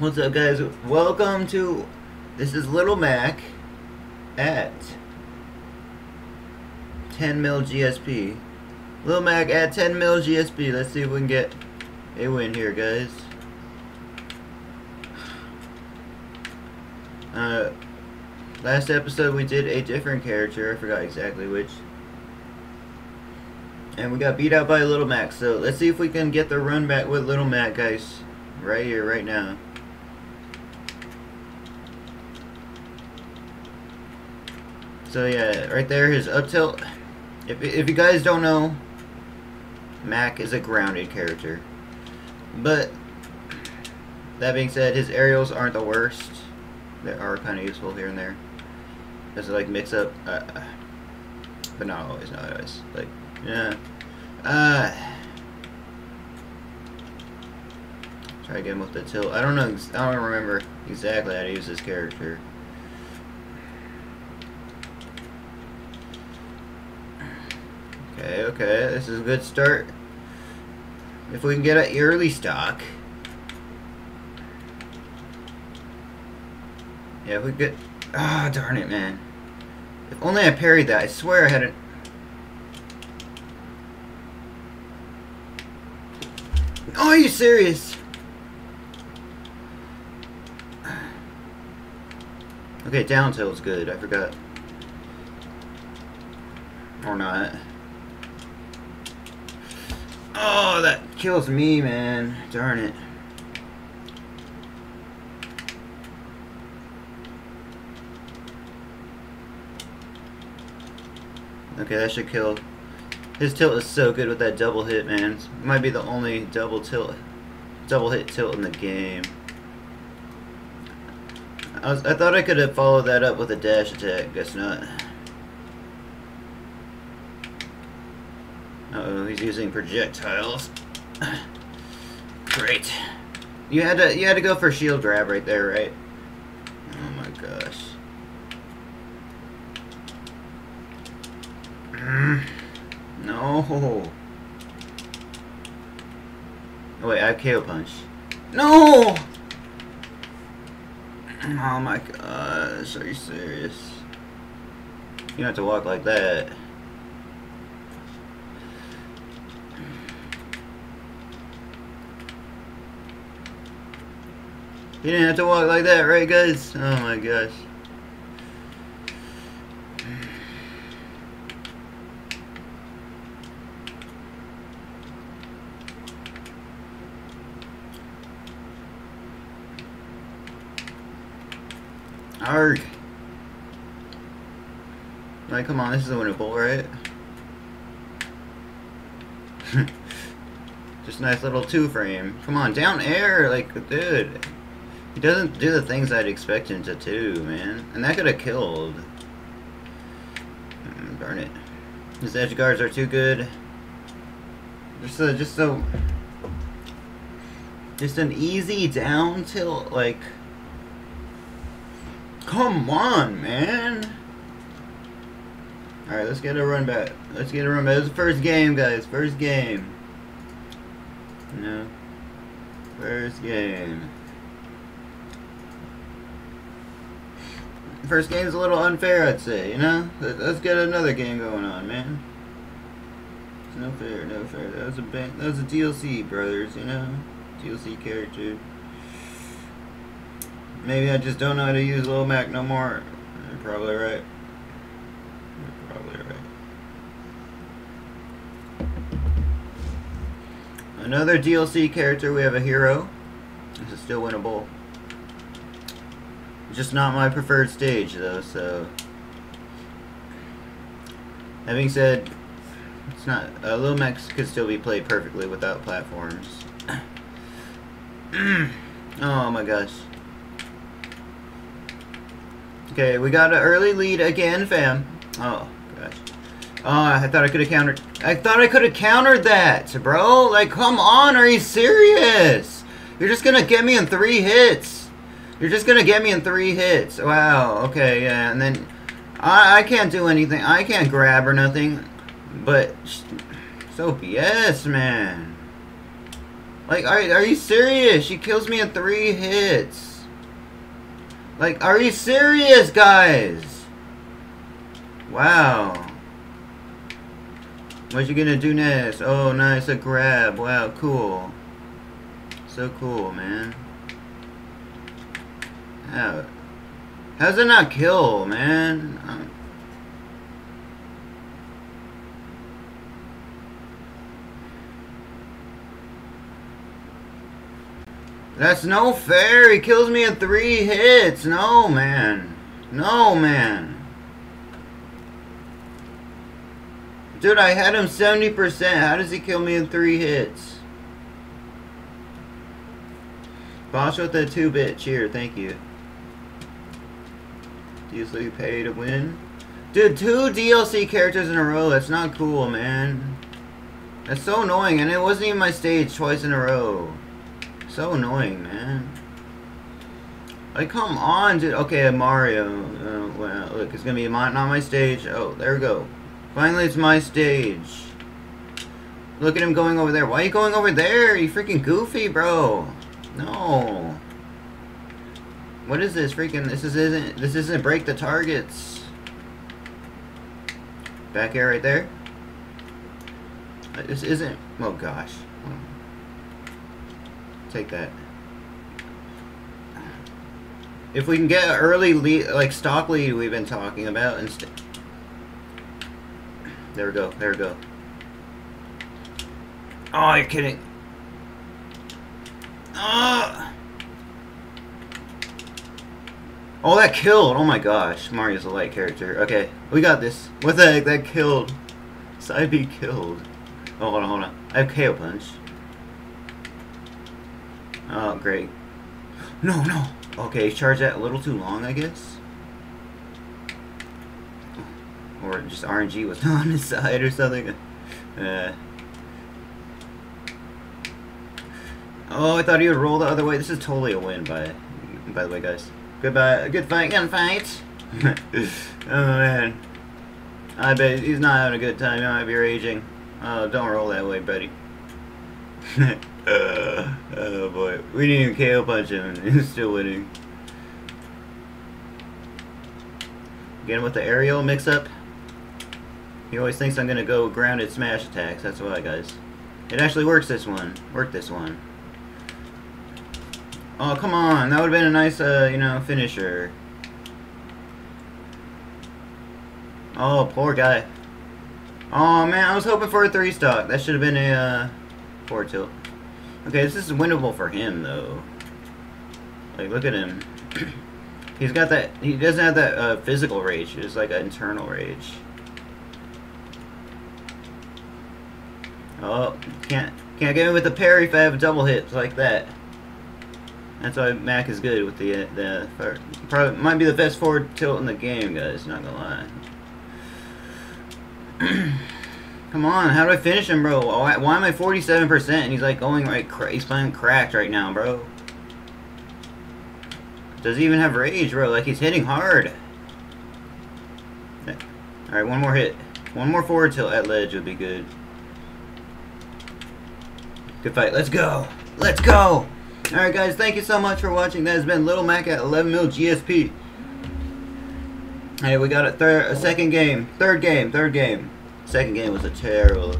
What's up, guys? Welcome to, this is Little Mac at 10 mil GSP. Little Mac at 10 mil GSP. Let's see if we can get a win here, guys. Last episode we did a different character. I forgot exactly which. And we got beat out by Little Mac. So let's see if we can get the run back with Little Mac, guys. Right here, right now. So yeah, right there, his up tilt. If you guys don't know, Mac is a grounded character. But that being said, his aerials aren't the worst. They are kind of useful here and there. As like mix up, but not always. Not always. Like yeah. Try again with the tilt. I don't remember exactly how to use this character. Okay, okay, this is a good start. If we can get an early stock. Yeah, if we get. Ah, darn it, man. If only I parried that. I swear I had it. Oh, are you serious? Okay, down tilt's good. I forgot. Or not. Oh, that kills me, man. Darn it. Okay, that should kill. His tilt is so good with that double hit, man. It might be the only double hit tilt in the game. I thought I could have followed that up with a dash attack. Guess not. Uh-oh, he's using projectiles. Great. You had to go for shield grab right there, right? Oh my gosh. No. Oh wait, I have KO Punch. No! Oh my gosh, are you serious? You don't have to walk like that. You didn't have to walk like that, right, guys? Oh my gosh. Arg. Like, come on, this is a winnable, right? Just nice little two frame. Come on, down air, like, dude. He doesn't do the things I'd expect him to do, man. And that could have killed. Darn it. His edge guards are too good. Just an easy down tilt, like. Come on, man. Alright, let's get a run back. Let's get a run back. It was the first game, guys. First game. No. First game. First game's a little unfair, I'd say, you know? Let's get another game going on, man. It's no fair, no fair. That was a DLC, brothers, you know? DLC character. Maybe I just don't know how to use Little Mac no more. You're probably right. You're probably right. Another DLC character, we have a Hero. This is still winnable. Just not my preferred stage, though, so. That being said, it's not. Lumex could still be played perfectly without platforms. Oh my gosh. Okay, we got an early lead again, fam. Oh gosh. Oh, I thought I could have countered. I thought I could have countered that, bro. Like, come on, are you serious? You're just gonna get me in 3 hits. You're just gonna get me in 3 hits. Wow, okay, yeah, and then I can't do anything. I can't grab or nothing. But so BS, man. Like, are you serious? She kills me in 3 hits. Like, are you serious, guys? Wow. What you gonna do next? Oh, nice, a grab. Wow, cool. So cool, man. How? How's it not kill, man? That's no fair. He kills me in 3 hits. No, man. No, man. Dude, I had him 70%. How does he kill me in 3 hits? Boss with a 2-bit cheer. Thank you. DLC pay to win. Dude, 2 DLC characters in a row. That's not cool, man. That's so annoying. And it wasn't even my stage twice in a row. So annoying, man. Like, come on, dude. Okay, Mario. Well, look, it's gonna be not my stage. Oh, there we go. Finally, it's my stage. Look at him going over there. Why are you going over there? You freaking goofy, bro. No. What is this? Freaking, this isn't break the targets. Back air right there. This isn't, oh gosh. Take that. If we can get an early lead, like stock lead we've been talking about, instead. There we go. There we go. Oh, you're kidding. Oh, that killed. Oh my gosh, Mario's a light character. Okay, we got this. What the heck? That killed. Side B killed. Oh, hold on, hold on. I have KO Punch. Oh, great. No, no. Okay, charge that a little too long, I guess. Or just RNG was on his side or something. Oh, I thought he would roll the other way. This is totally a win, by the way, guys. Goodbye. Good fight, gunfight. Oh, man. I bet he's not having a good time. He might be raging. Oh, don't roll that way, buddy. Oh boy, we didn't even KO punch him and he's still winning. Again with the aerial mix up. He always thinks I'm gonna go grounded smash attacks, that's why guys. It actually works this one. Worked this one. Oh come on, that would have been a nice you know, finisher. Oh poor guy. Oh man, I was hoping for a 3-stock. That should have been a 4-tilt. Okay, this is winnable for him, though. Like, look at him. He's got that... He doesn't have that physical rage. It's like an internal rage. Oh, can't get me with the parry if I have double hits like that. That's why Mac is good with the probably might be the best forward tilt in the game, guys. Not gonna lie. Come on, how do I finish him, bro? Why am I 47% and he's like going right, he's playing cracked right now, bro. Doesn't even have rage, bro. Like, he's hitting hard. Alright, one more hit. One more forward tilt at ledge would be good. Good fight. Let's go. Let's go. Alright, guys. Thank you so much for watching. That has been Little Mac at 11 mil GSP. Hey, we got a second game. Third game. Second game was a terrible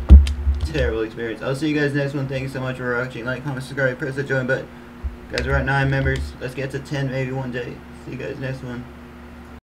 experience. I'll see you guys next one. Thank you so much for watching. Like, comment, subscribe, press the join button. Guys, we're at 9 members. Let's get to 10 maybe one day. See you guys next one.